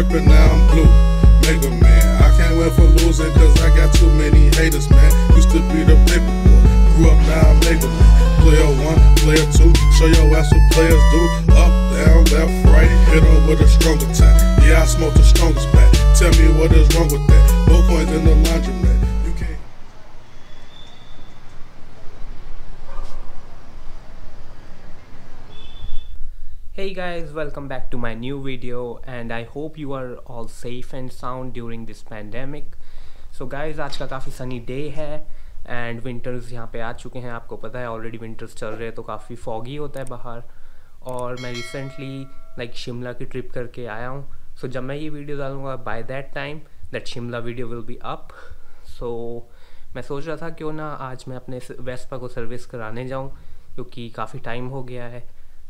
trippin', now I'm blue, Mega Man. I can't wait for losing, cause I got too many haters, man. Used to be the Pip Boy, grew up, now I'm Mega Man. Player one, player two, show your ass what players do. Up, down, left, right, hit on with a stronger time. Yeah, I smoke the strongest pack. Tell me what is wrong with that. No coins in the laundromat. You can't. Hey guys, welcome back to my new video and I hope you are all safe and sound during this pandemic. So guys, आज का काफ़ी sunny day है and winters यहाँ पे आ चुके हैं. आपको पता है already winters चल रहे हैं तो काफ़ी foggy होता है बाहर. और मैं recently शिमला की ट्रिप करके आया हूँ. सो जब मैं ये वीडियो डालूँगा by that time that Shimla video will be up. So मैं सोच रहा था क्यों ना आज मैं अपने वेस्पा को सर्विस कराने जाऊँ क्योंकि काफ़ी टाइम हो गया है.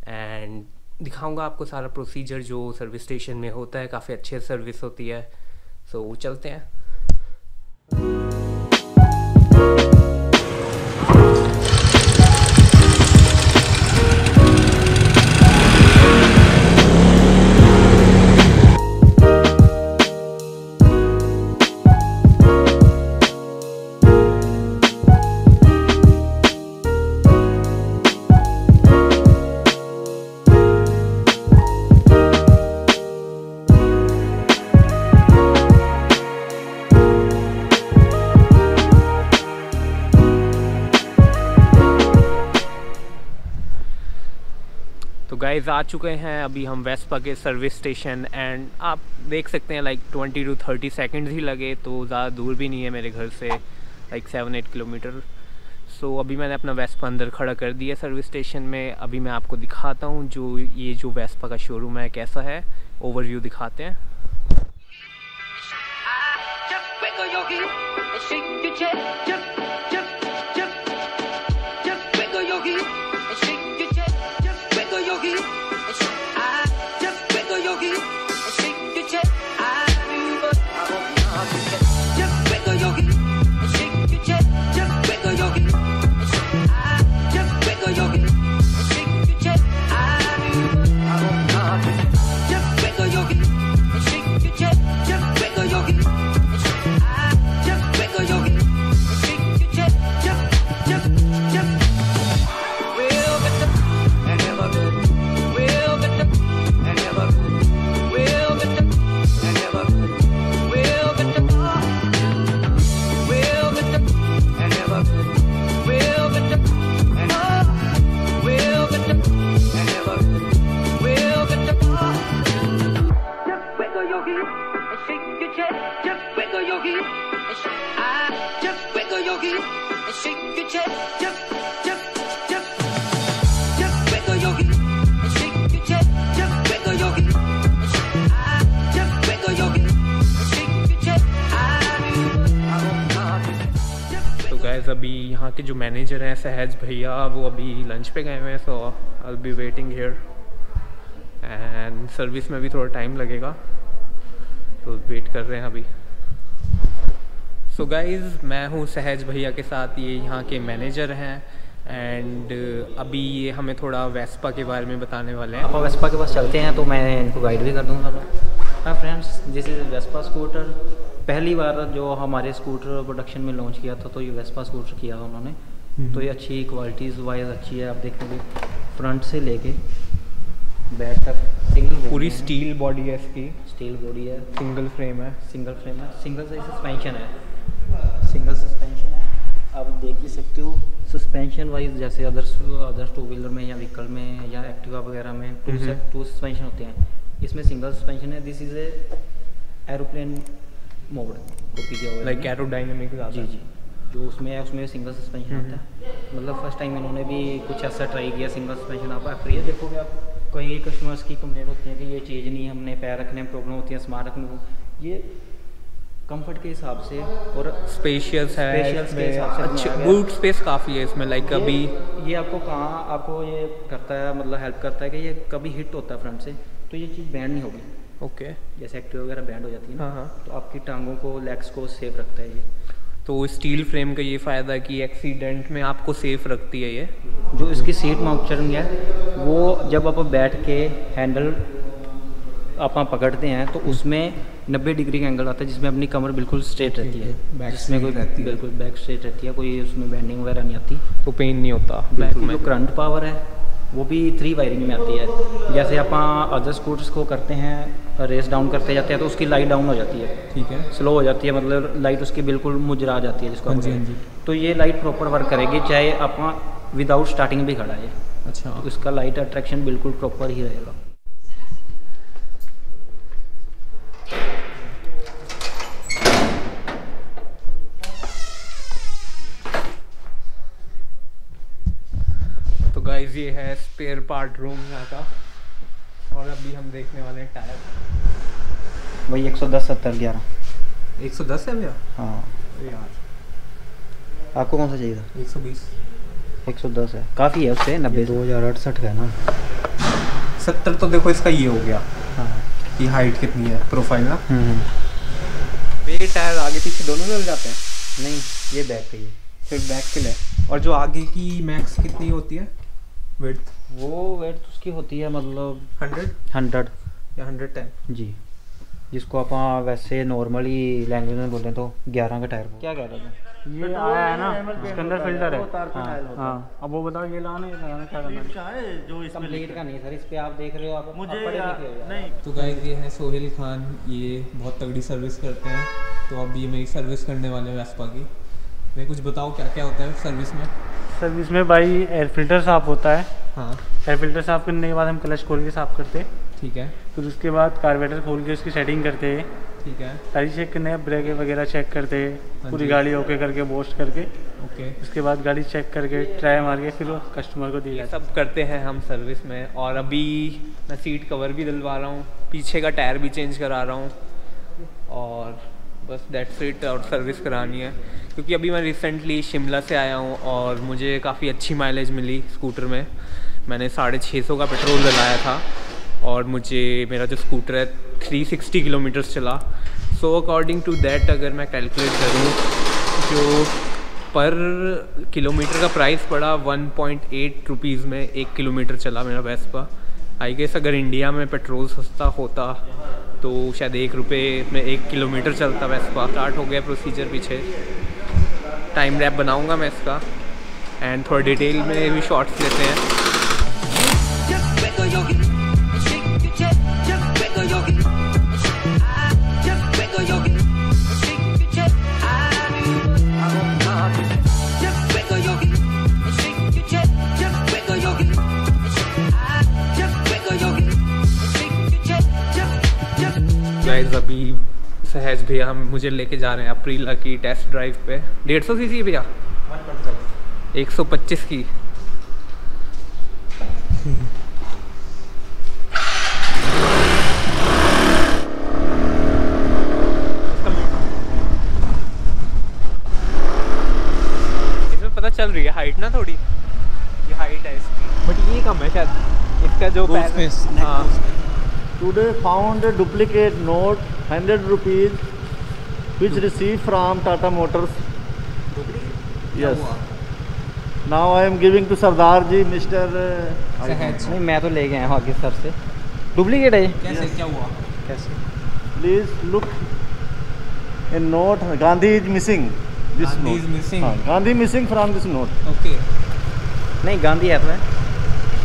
एंड दिखाऊंगा आपको सारा प्रोसीजर जो सर्विस स्टेशन में होता है. काफ़ी अच्छी सर्विस होती है. सो चलते हैं. गाइज आ चुके हैं. अभी हम वेस्पा के सर्विस स्टेशन एंड आप देख सकते हैं 20 to 30 सेकेंड्स ही लगे. तो ज़्यादा दूर भी नहीं है मेरे घर से 7-8 किलोमीटर. सो अभी मैंने अपना वेस्पा अंदर खड़ा कर दिया सर्विस स्टेशन में. अभी मैं आपको दिखाता हूँ ये जो वेस्पा का शोरूम है कैसा है. ओवरव्यू दिखाते हैं. अभी यहाँ के जो मैनेजर हैं सहज भैया वो अभी लंच पे गए हुए हैं. So I will be waiting here and service में भी थोड़ा टाइम लगेगा तो वेट कर रहे हैं अभी. सो गाइज़ मैं हूँ सहज भैया के साथ. ये यहाँ के मैनेजर हैं एंड अभी ये हमें थोड़ा वेस्पा के बारे में बताने वाले हैं. आप वेस्पा के पास चलते हैं तो मैं इनको गाइड भी कर दूँगा. हाँ friends, this is Vespa scooter. पहली बार जो हमारे स्कूटर प्रोडक्शन में लॉन्च किया था तो ये वेस्पा स्कूटर किया उन्होंने. तो ये अच्छी क्वालिटीज़ वाइज अच्छी है. आप देखेंगे फ्रंट से लेके बैक तक सिंगल पूरी स्टील बॉडी है. इसकी स्टील बॉडी है, सिंगल फ्रेम है, सिंगल सस्पेंशन है, आप देख ही सकते हो. सस्पेंशन वाइज जैसे अदर्स टू व्हीलर में या व्हीकल में या एक्टिवा वगैरह में टू सस्पेंशन होते हैं, इसमें सिंगल सस्पेंशन है. This is a aeroplane mode copy किया हुआ है लाइक एरोडायनेमिक जी जी जो उसमें है, उसमें सिंगल सस्पेंशन आता है. मतलब फर्स्ट टाइम इन्होंने भी कुछ ऐसा ट्राई किया सिंगल सस्पेंशन. आप अप्रिलिया देखोगे आप कई कस्टमर्स की कंप्लेंट होती है कि ये चीज़ नहीं है, हमने पैर रखने में प्रॉब्लम होती है, सामान रखने को. ये कंफर्ट के हिसाब से और स्पेशियस है, अच्छा बूट स्पेस काफ़ी है इसमें. लाइक अभी ये आपको कहाँ आपको ये करता है मतलब हेल्प करता है कि ये कभी हिट होता है फ्रंट से तो ये चीज़ बैंड नहीं होगी. ओके जैसे एक्टिवा वगैरह बैंड हो जाती है ना. हाँ. तो आपकी टांगों को लेग्स को सेफ रखता है ये. तो स्टील फ्रेम का ये फ़ायदा है कि एक्सीडेंट में आपको सेफ रखती है ये. जो इसकी सीट माउंचरिंग है वो जब आप बैठ के हैंडल आप पकड़ते हैं तो उसमें 90 डिग्री का एंगल आता है जिसमें अपनी कमर बिल्कुल स्ट्रेट रहती है, जिसमें कोई बिल्कुल बैक स्ट्रेट रहती है, कोई उसमें बैंडिंग वगैरह नहीं आती, तो पेन नहीं होता। बैक में जो करंट पावर है वो भी 3 वायरिंग में आती है। जैसे आप अदर स्कूटर्स को करते हैं रेस डाउन करते जाते हैं तो उसकी लाइट डाउन हो जाती है, ठीक है, स्लो हो जाती है, मतलब लाइट उसकी बिल्कुल मुजरा जाती है जिसको आप, तो ये लाइट प्रॉपर वर्क करेगी चाहे आप विदाउट स्टार्टिंग भी खड़ा है। अच्छा, उसका लाइट अट्रैक्शन बिल्कुल प्रॉपर ही रहेगा। ये है स्पेयर पार्ट रूम यहाँ का, और अभी हम देखने वाले हैं टायर। वही 110/70/11 110 है भैया। हाँ यार, आपको कौन सा चाहिए था? 120 110 है, काफ़ी है उससे। 90 2068 है ना, 70 तो देखो इसका ये हो गया। हाँ, कि हाइट कितनी है प्रोफाइल ना, ये टायर आगे पीछे दोनों में मिल जाते हैं। नहीं, ये बैक के, फिर बैक के लिए। और जो आगे की मैक्स कितनी होती है वेट? वो वेट उसकी होती है मतलब 100 या 110 जी, जिसको आप वैसे नॉर्मली लैंग्वेज में बोलते हैं तो 11 का टायर। क्या कह रहे थे? ये आया है ना, इसके अंदर फिल्टर है। हाँ, अब वो बताओ ये लाना है क्या करना है जो इसमें कंप्लीट का नहीं सर, इस पे आप देख रहे हो आप मुझे नहीं। तो गाइस ये है सोहेल खान, ये बहुत तगड़ी सर्विस करते हैं, तो अब ये मेरी सर्विस करने वाले हैं वेस्पा की। मैं कुछ बताओ क्या क्या होता है सर्विस में? सर्विस में भाई एयर फिल्टर साफ होता है। हाँ, एयर फिल्टर साफ करने के बाद हम क्लच खोल के साफ करते हैं, ठीक है। फिर उसके बाद कार्बोरेटर खोल के उसकी सेटिंग करते हैं, ठीक है। सारी चेक करने ब्रेक वगैरह चेक करते हैं, पूरी गाड़ी ओके करके वॉश करके, ओके। उसके बाद गाड़ी चेक करके ट्राई मार के फिर कस्टमर को दिया, सब करते हैं हम सर्विस में। और अभी मैं सीट कवर भी दिलवा रहा हूँ, पीछे का टायर भी चेंज करा रहा हूँ, और बस दैट्स इट। और सर्विस करानी है क्योंकि अभी मैं रिसेंटली शिमला से आया हूँ और मुझे काफ़ी अच्छी माइलेज मिली स्कूटर में। मैंने 650 का पेट्रोल डलाया था और मुझे मेरा जो स्कूटर है 360 किलोमीटर्स चला। सो अकॉर्डिंग टू दैट अगर मैं कैलकुलेट करूँ जो पर किलोमीटर का प्राइस पड़ा 1.8 रुपीज़ में 1 किलोमीटर चला मेरा वेस्पा। आई गेस अगर इंडिया में पेट्रोल सस्ता होता तो शायद 1 रुपये में 1 किलोमीटर चलता वेस्पा। स्टार्ट हो गया प्रोसीजर, पीछे टाइम रैप बनाऊंगा मैं इसका, एंड थोड़ा डिटेल में भी शॉर्ट्स लेते हैं। गाइस अभी सहज भैया हम मुझे लेके जा रहे हैं अप्रीला की टेस्ट ड्राइव पे। 150 सीसी भैया, 125 की। इसमें पता चल रही है हाइट ना, थोड़ी ये हाइट है इसकी, बट ये कम है शायद इसका जो पैस। हाँ, today found a duplicate note 100 rupees which received from Tata Motors. Yes. Now I am giving to Sardar ji, Mr. नहीं, मैं तो ले गया हूँ आगे सर से। Duplicate है ये? कैसे? क्या हुआ? कैसे? Please look in note. Gandhi is missing. This Gandhi note. Is missing. हाँ, Gandhi missing from this note. Okay. नहीं गांधी है तो है।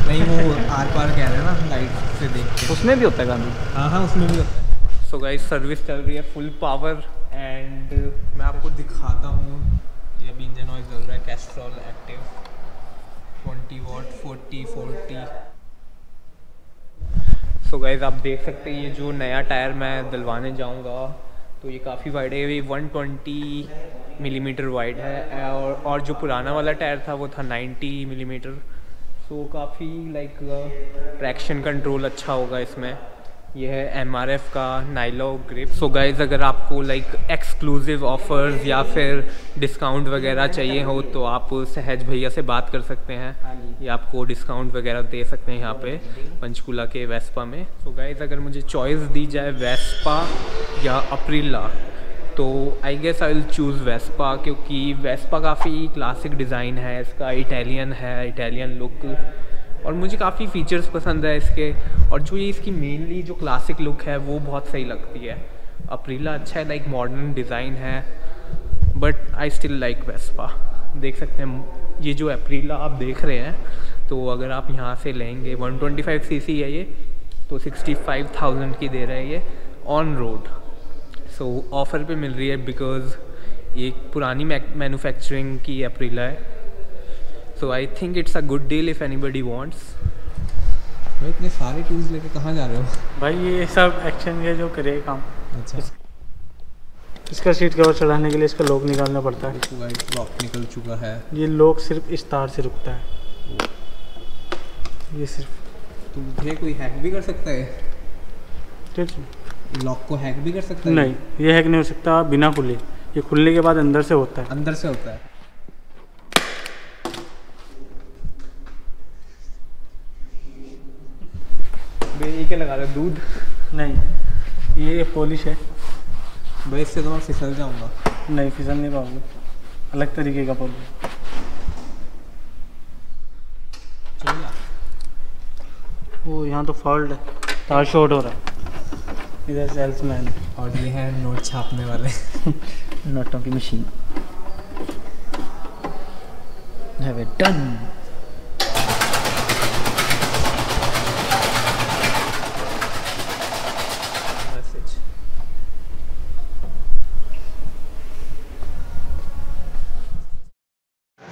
नहीं वो आर पार कह रहे हैं ना लाइट से देख के, उसमें भी होता है गांधी। हाँ हाँ, उसमें भी होता है। सो गाइस सर्विस चल रही है फुल पावर, एंड मैं आपको दिखाता हूँ। ये अभी इंजन ऑयल चल रहा है, Castrol Active 20 watt 40 40। So guys आप देख सकते हैं ये जो नया टायर मैं दिलवाने जाऊँगा तो ये काफ़ी वाइड है, ये 120 मिलीमीटर वाइड है, और जो पुराना वाला टायर था वो था 90 मिलीमीटर। सो काफ़ी लाइक ट्रैक्शन कंट्रोल अच्छा होगा इसमें। यह है MRF का नाइलो ग्रिप। सो गाइज अगर आपको लाइक एक्सक्लूसिव ऑफर्स या फिर डिस्काउंट वगैरह चाहिए हो तो आप सहज भैया से बात कर सकते हैं, या आपको डिस्काउंट वगैरह दे सकते हैं यहाँ पे पंचकूला के वेस्पा में। सो गाइज अगर मुझे चॉइस दी जाए वेस्पा या अप्रीला तो I guess I will choose Vespa, क्योंकि वेस्पा काफ़ी क्लासिक डिज़ाइन है इसका, इटालियन है, इटालियन लुक, और मुझे काफ़ी फ़ीचर्स पसंद है इसके, और जो ये इसकी मेनली जो क्लासिक लुक है वो बहुत सही लगती है। अप्रीला अच्छा है, लाइक मॉडर्न डिज़ाइन है, but I still like Vespa. देख सकते हैं ये जो अप्रीला आप देख रहे हैं, तो अगर आप यहाँ से लेंगे 125 सीसी है ये, तो 65,000 की दे रहा है ये ऑन रोड। सो ऑफ़र पे मिल रही है बिकॉज़ ये पुरानी मैन्युफैक्चरिंग की अप्रीला है। So I think it's a good deal if anybody wants. भाई इतने सारे टूल्स लेके कहाँ जा रहे हो? भाई ये सब एक्शन है जो करे काम। अच्छा, इसका सीट कवर चढ़ाने के लिए इसका लॉक निकालना पड़ता है। लॉक निकल चुका है। ये लॉक सिर्फ इस तार से रुकता है। ये सिर्फ तुझे कोई हैक भी कर सकता है? ठीक है, लॉक को हैक भी कर सकता है? नहीं, ये हैक नहीं हो सकता बिना खुले। ये खुलने के बाद अंदर से होता है। अंदर से होता है। के लगा रहे दूध? नहीं, ये पॉलिश है भाई, इससे तो मैं फिसल जाऊंगा। नहीं, फिसल नहीं पाऊंगा, अलग तरीके का पॉलिश। वो यहाँ तो फॉल्ट है, तार शॉर्ट हो रहा है। इधर सेल्समैन, और ये है नोट छापने वाले नोटों की machine. Done.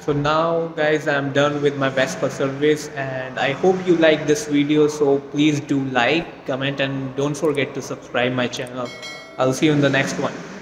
So now guys, I am done with my Vespa service and I hope you like this video, so please do like, comment and don't forget to subscribe my channel. I'll see you in the next one.